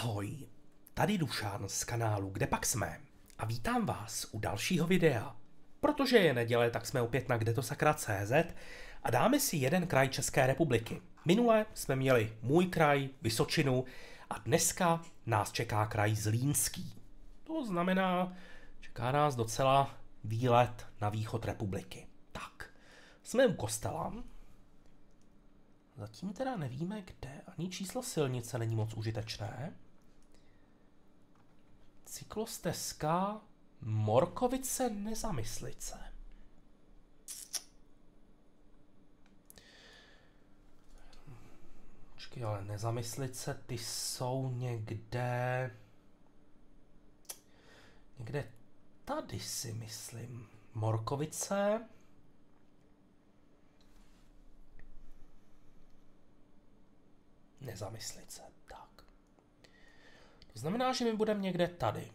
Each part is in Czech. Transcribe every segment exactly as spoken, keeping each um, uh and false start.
Ahoj, tady Dušan z kanálu Kdepak jsme a vítám vás u dalšího videa. Protože je neděle, tak jsme opět na kdeto sakra tečka cé zet a dáme si jeden kraj České republiky. Minule jsme měli můj kraj, Vysočinu a dneska nás čeká kraj Zlínský. To znamená, čeká nás docela výlet na východ republiky. Tak, jsme u kostela. Zatím teda nevíme, kde, ani číslo silnice není moc užitečné. Cyklostezka Morkovice, Nezamyslice. Počkej, ale Nezamyslice, ty jsou někde... Někde tady si myslím. Morkovice... Nezamyslit se. Tak. To znamená, že my budeme někde tady.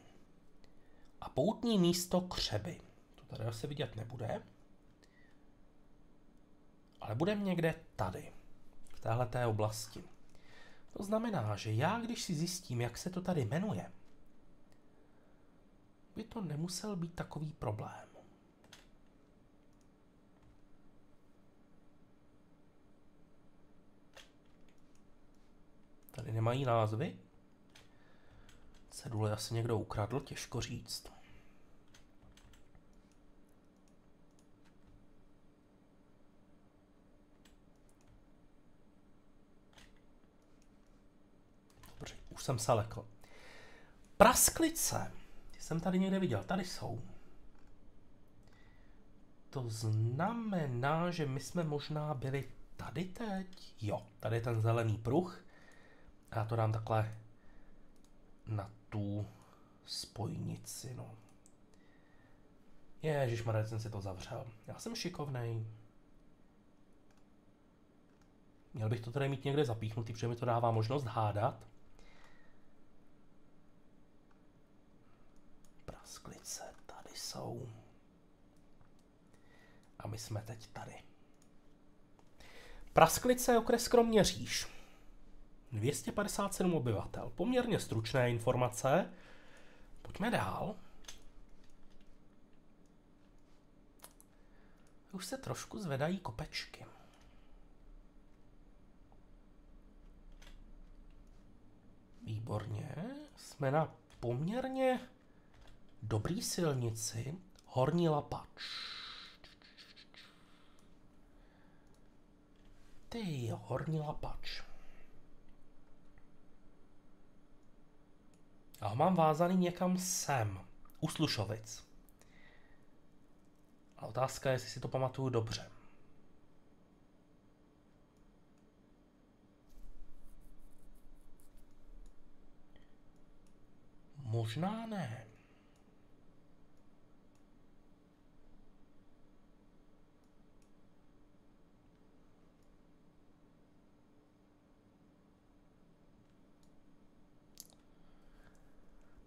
A poutní místo Křeby. To tady asi vidět nebude. Ale budeme někde tady. V téhleté oblasti. To znamená, že já, když si zjistím, jak se to tady jmenuje, by to nemusel být takový problém. Tady nemají názvy. Cedule asi někdo ukradl, těžko říct. Dobře, už jsem se lekl. Prasklice. Ty jsem tady někde viděl. Tady jsou. To znamená, že my jsme možná byli tady teď. Jo, tady je ten zelený pruh. Já to dám takhle na tu spojnici, no. Ježišmarja, jsem si to zavřel. Já jsem šikovnej. Měl bych to tady mít někde zapíchnutý, protože mi to dává možnost hádat. Prasklice tady jsou. A my jsme teď tady. Prasklice, okres Kroměříž. dvě stě padesát sedm obyvatel. Poměrně stručné informace. Pojďme dál. Už se trošku zvedají kopečky. Výborně. Jsme na poměrně dobrý silnici. Horní Lapač. Ty, Horní Lapač. A ho mám vázaný někam sem, u Slušovic. A otázka je, jestli si to pamatuju dobře. Možná ne.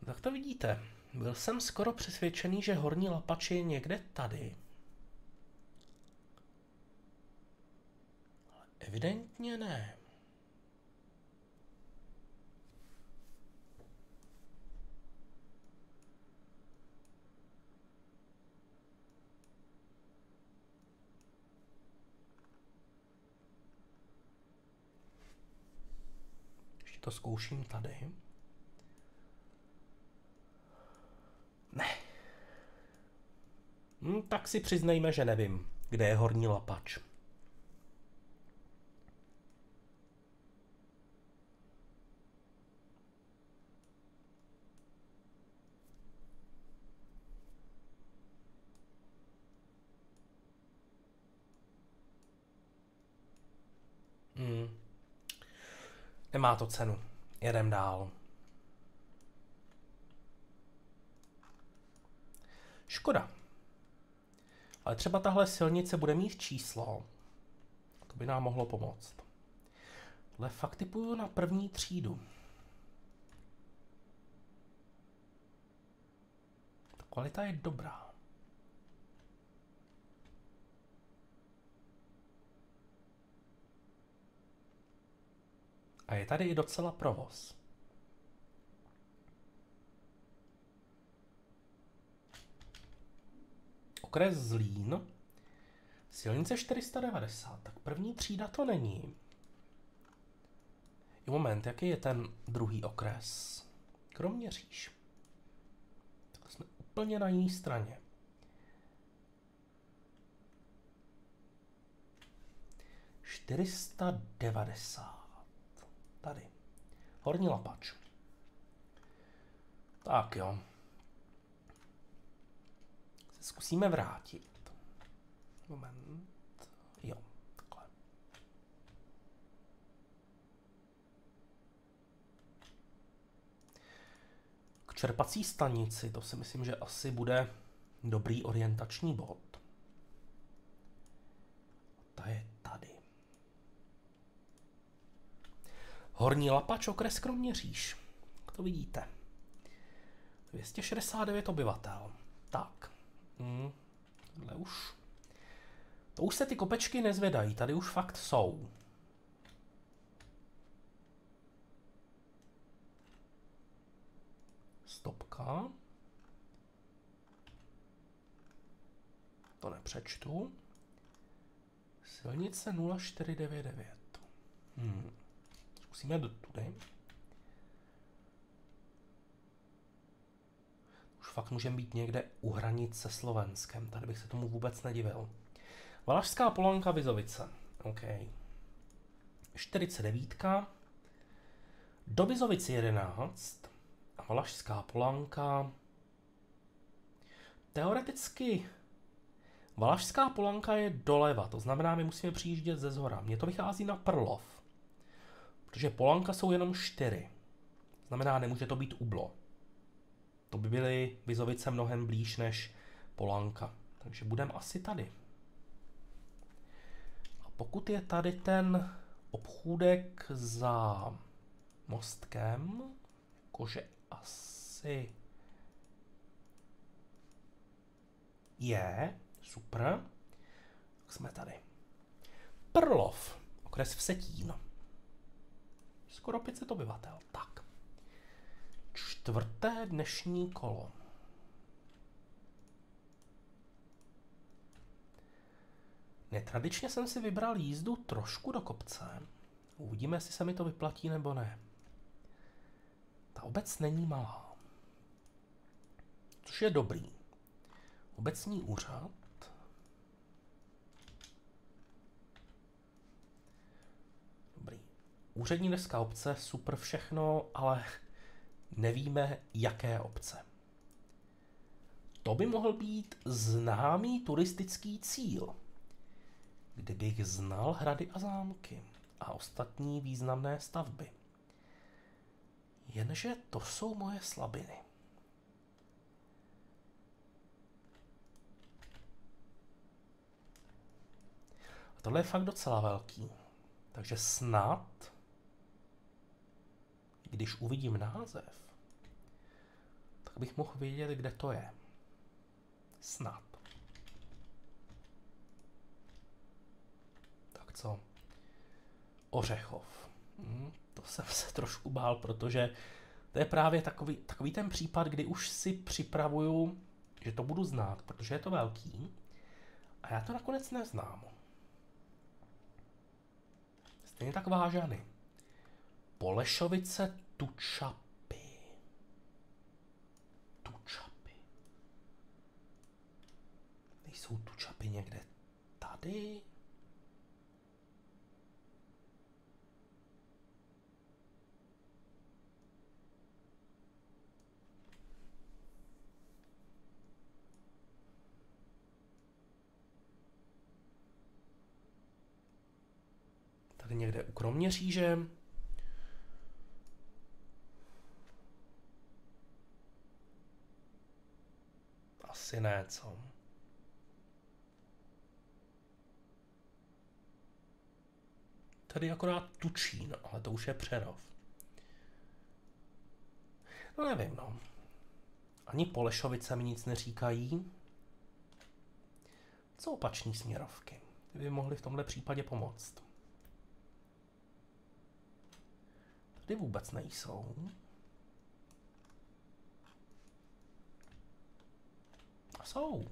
Tak to vidíte, byl jsem skoro přesvědčený, že Horní Lapač je někde tady. Ale evidentně ne. Ještě to zkouším tady. Ne. Hm, tak si přiznejme, že nevím, kde je Horní Lapač. Hm. Nemá to cenu. Jedem dál. Škoda. Ale třeba tahle silnice bude mít číslo. To by nám mohlo pomoct. Tohle fakt typuju na první třídu. Ta kvalita je dobrá. A je tady i docela provoz. Okres Zlín. Silnice čtyři sta devadesát. Tak první třída to není. Jo, moment, jaký je ten druhý okres? Kroměříž. Tak jsme úplně na jiné straně. čtyři sta devadesát. Tady. Horní Lapač. Tak jo. Se zkusíme vrátit. Moment. Jo. Takhle. K čerpací stanici. To si myslím, že asi bude dobrý orientační bod. Ta je tady. Horní Lapač, okres Kroměříž. Jak to vidíte. dvě stě šedesát devět obyvatel. Tak. Hmm. Tohle už. To už se ty kopečky nezvedají. Tady už fakt jsou. Stopka. To nepřečtu. Silnice nula čtyři devět devět. Hmm. Zkusíme do tudy. Už fakt můžeme být někde u hranic se Slovenskem. Tady bych se tomu vůbec nedivil. Valašská Polanka, Vizovice. OK. čtyřicet devět. Do Vizovice jedenáct. A Valašská Polanka. Teoreticky Valašská Polanka je doleva. To znamená, my musíme přijíždět ze zhora. Mně to vychází na Prlov. Protože Polanka jsou jenom čtyři. Znamená, nemůže to být Ublo. To by byly Vizovice mnohem blíž než Polanka. Takže budeme asi tady. A pokud je tady ten obchůdek za mostkem, jakože asi je, super, tak jsme tady. Prlov, okres Vsetín. Skoro pět set obyvatel, tak. Čtvrté dnešní kolo. Netradičně jsem si vybral jízdu trošku do kopce. Uvidíme, jestli se mi to vyplatí nebo ne. Ta obec není malá. Což je dobrý. Obecní úřad. Dobrý. Úřední deska obce, super všechno, ale... nevíme, jaké obce. To by mohl být známý turistický cíl, kdybych znal hrady a zámky a ostatní významné stavby. Jenže to jsou moje slabiny. A tohle je fakt docela velký. Takže snad... když uvidím název, tak bych mohl vědět, kde to je. Snad. Tak co? Ořechov. Hm, to jsem se trošku bál, protože to je právě takový, takový ten případ, kdy už si připravuju, že to budu znát, protože je to velký a já to nakonec neznám. Stejně tak Vážany. Polešovice, Tučapy. Tučapy. Nejsou Tučapy někde tady? Tady někde u Kroměříže. Asi ne, co? Tady akorát Tučín, ale to už je Přerov. No nevím, no. Ani Polešovice mi nic neříkají. Co opační směrovky? Ty by mohly v tomhle případě pomoct. Tady vůbec nejsou. Jsou.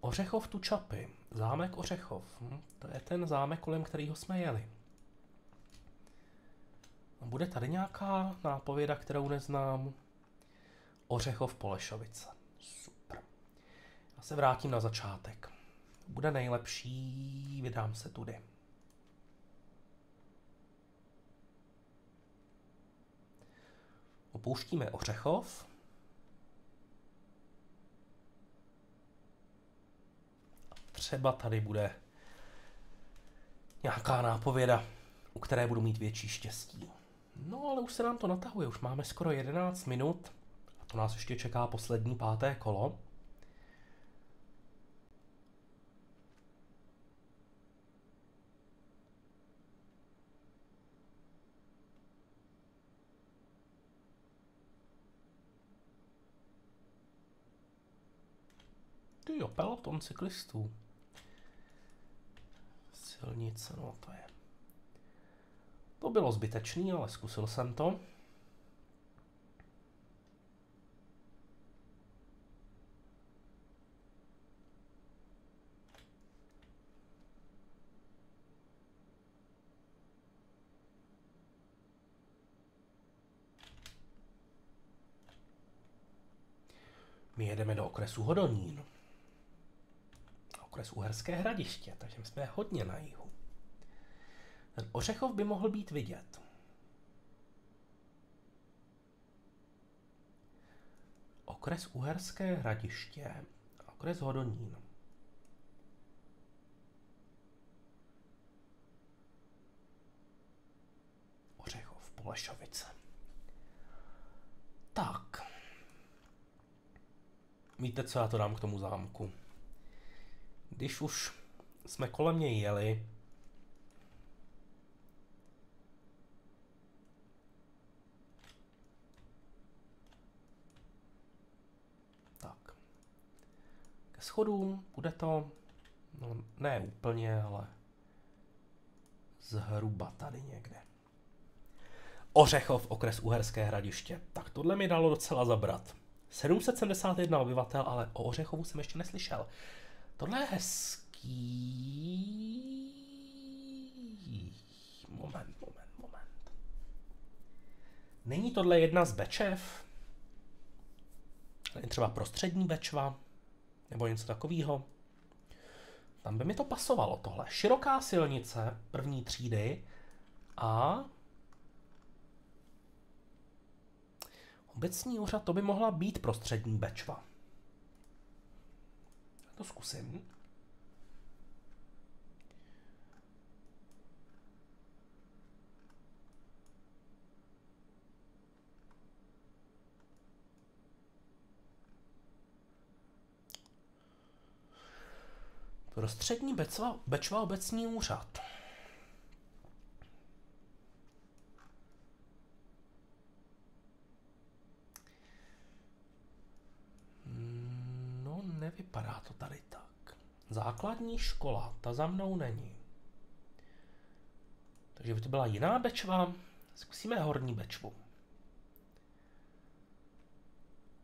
Ořechov Tučapy, zámek Ořechov, hm? To je ten zámek, kolem kterého jsme jeli. Bude tady nějaká nápověda, kterou neznám? Ořechov Polešovice, super. Já se vrátím na začátek. Bude nejlepší, vydám se tudy. Opouštíme Ořechov. Třeba tady bude nějaká nápověda, u které budu mít větší štěstí. No, ale už se nám to natahuje, už máme skoro jedenáct minut. A to nás ještě čeká poslední páté kolo. Tyjo, peloton cyklistů. Silnice, no to je. To bylo zbytečný, ale zkusil jsem to. My jedeme do okresu Hodonín. Okres Uherské Hradiště, takže jsme hodně na jihu. Ten Ořechov by mohl být vidět. Okres Uherské Hradiště a okres Hodonín. Ořechov Polešovice. Tak. Víte, co já to dám k tomu zámku? Když už jsme kolem něj jeli, tak ke schodům bude to, no, ne úplně, ale zhruba tady někde. Ořechov, okres Uherské Hradiště. Tak tohle mi dalo docela zabrat. sedm set sedmdesát jedna obyvatel, ale o Ořechovu jsem ještě neslyšel. Tohle je hezký... Moment, moment, moment. Není tohle jedna z Bečev? Třeba Prostřední Bečva? Nebo něco takového? Tam by mi to pasovalo tohle. Široká silnice první třídy a... Obecní úřad, to by mohla být Prostřední Bečva. To zkusím. Prostřední Bečva, Bečva obecní úřad. Vypadá to tady tak. Základní škola, ta za mnou není. Takže by to byla jiná Bečva. Zkusíme Horní Bečvu.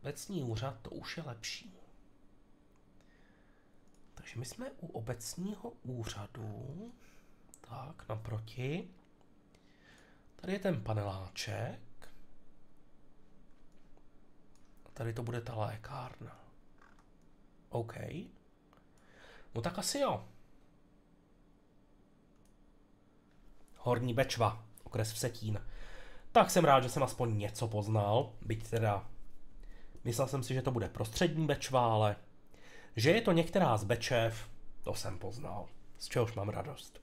Obecní úřad, to už je lepší. Takže my jsme u obecního úřadu. Tak, naproti. Tady je ten paneláček. A tady to bude ta lékárna. OK. No tak asi jo. Horní Bečva, okres Vsetín. Tak jsem rád, že jsem aspoň něco poznal, byť teda myslel jsem si, že to bude Prostřední Bečva, ale že je to některá z Bečev, to jsem poznal, z čehož mám radost.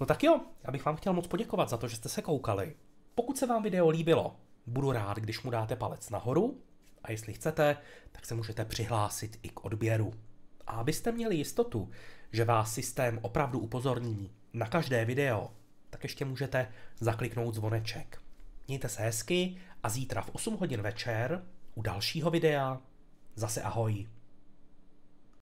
No tak jo, já bych vám chtěl moc poděkovat za to, že jste se koukali. Pokud se vám video líbilo, budu rád, když mu dáte palec nahoru. A jestli chcete, tak se můžete přihlásit i k odběru. A abyste měli jistotu, že vás systém opravdu upozorní na každé video, tak ještě můžete zakliknout zvoneček. Mějte se hezky a zítra v osm hodin večer u dalšího videa zase ahoj.